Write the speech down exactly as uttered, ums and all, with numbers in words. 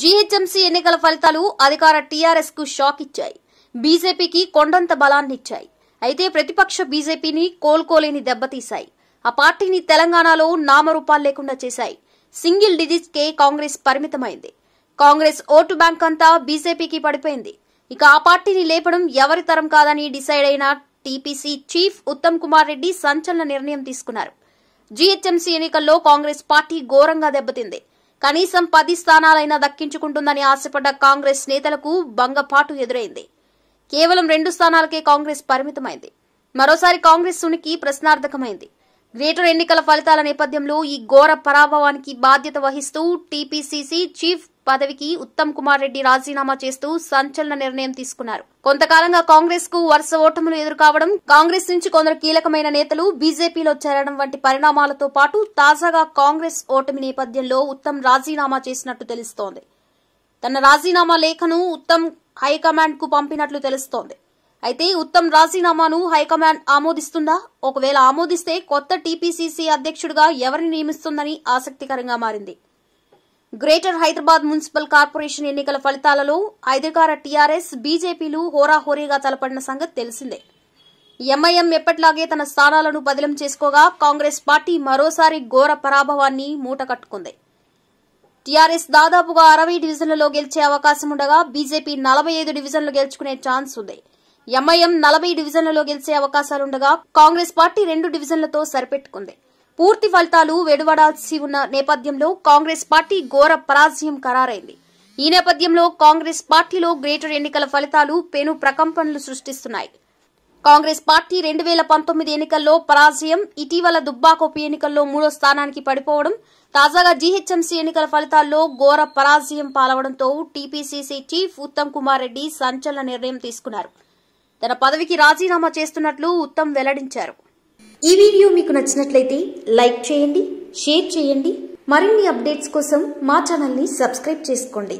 GHMC ఎన్నికల ఫలితాలు అధికార టీఆర్ఎస్ కు షాక్ ఇచ్చాయి. బీజేపీకి కొండంత బలాన్ని ఇచ్చాయి. అయితే ప్రతిపక్ష బీజేపీని కోల్కోలేని దెబ్బతీశాయి. ఆ పార్టీని తెలంగాణలో నామరూపాలు లేకుండా చేశాయి. సింగిల్ డిజిట్ కే కాంగ్రెస్ పరిమితమైంది. కాంగ్రెస్ ఓటు బ్యాంక్ అంతా బీజేపీకి పడిపోయింది. ఇక ఆ పార్టీని లేపడం ఎవరి తరం కాదని డిసైడ్ అయిన టీపీసీ చీఫ్ ఉత్తమ్ కుమార్ రెడ్డి సంచలన నిర్ణయం తీసుకున్నారు. జీహెచ్ఎంసీ ఎన్నికల్లో కాంగ్రెస్ పార్టీ ఘోరంగా దెబ్బతింది. కనీసం పది స్థానాలైనా దక్కించుకుంటుందని ఆశపడ్డ కాంగ్రెస్ నేతలకు భంగపాటు ఎదురైంది. కేవలం రెండు స్థానాలకే కాంగ్రెస్ పరిమితమైంది. మరోసారి కాంగ్రెస్ ఉనికి ప్రశ్నార్థకమైంది. గ్రేటర్ ఎన్నికల ఫలితాల నేపథ్యంలో ఈ ఘోర పరాభవానికి బాధ్యత వహిస్తూ టీపీసీసీ చీఫ్ పదవికి ఉత్తమ్ కుమార్ రెడ్డి రాజీనామా చేస్తూ సంచలన నిర్ణయం తీసుకున్నారు. కొంతకాలంగా కాంగ్రెస్ కు వరుస ఓటములు ఎదురుకావడం, కాంగ్రెస్ నుంచి కొందరు కీలకమైన నేతలు బీజేపీలో చేరడం వంటి పరిణామాలతో పాటు తాజాగా కాంగ్రెస్ ఓటమి నేపథ్యంలో ఉత్తమ్ రాజీనామా చేసినట్టు తెలుస్తోంది. తన రాజీనామా లేఖను ఉత్తమ్ హైకమాండ్ కు పంపినట్లు తెలుస్తోంది. అయితే ఉత్తమ్ రాజీనామాను హైకమాండ్ ఆమోదిస్తుందా? ఒకవేళ ఆమోదిస్తే కొత్త టీపీసీసీ అధ్యక్షుడిగా ఎవరిని నియమిస్తుందని ఆసక్తికరంగా మారింది. గ్రేటర్ హైదరాబాద్ మున్సిపల్ కార్పొరేషన్ ఎన్నికల ఫలితాలలో అధికార టీఆర్ఎస్ బీజేపీలు హోరాహోరీగా తలపడిన సంగతి తెలిసిందే. ఎంఐఎం ఎప్పట్లాగే తన స్థానాలను బదిలం చేసుకోగా కాంగ్రెస్ పార్టీ మరోసారి ఘోర పరాభవాన్ని మూటకట్టుకుంది. టీఆర్ఎస్ దాదాపుగా అరవై డివిజన్లలో గెలిచే అవకాశం ఉండగా బీజేపీ నలభై ఐదు డివిజన్లు గెలుచుకునే ఛాన్స్ ఉంది. ఎంఐఎం నలభై డివిజన్లలో గెలిచే అవకాశాలుండగా కాంగ్రెస్ పార్టీ రెండు డివిజన్లతో సరిపెట్టుకుంది. పూర్తి ఫలితాలు వెలువడాల్సి ఉన్న నేపథ్యంలో కాంగ్రెస్ పార్టీ ఘోర పరాజయం ఖరారైంది. ఈ నేపథ్యంలో కాంగ్రెస్ పార్టీలో గ్రేటర్ ఎన్నికల ఫలితాలు పెను ప్రకంపనలు సృష్టిస్తున్నాయి. కాంగ్రెస్ పార్టీ రెండు వేల పంతొమ్మిది ఎన్నికల్లో పరాజయం, ఇటీవల దుబ్బాక ఉప ఎన్నికల్లో మూడో స్థానానికి పడిపోవడం, తాజాగా జీహెచ్ఎంసీ ఎన్నికల ఫలితాల్లో ఘోర పరాజయం పాలవడంతో టీపీసీసీ చీఫ్ ఉత్తమ్ కుమార్ రెడ్డి సంచలన నిర్ణయం తీసుకున్నారు. తన పదవికి రాజీనామా చేస్తున్నట్లు ఉత్తమ్ వెల్లడించారు. ఈ వీడియో మీకు నచ్చినట్లయితే లైక్ చేయండి, షేర్ చేయండి. మరిన్ని అప్డేట్స్ కోసం మా ఛానల్ని సబ్స్క్రైబ్ చేసుకోండి.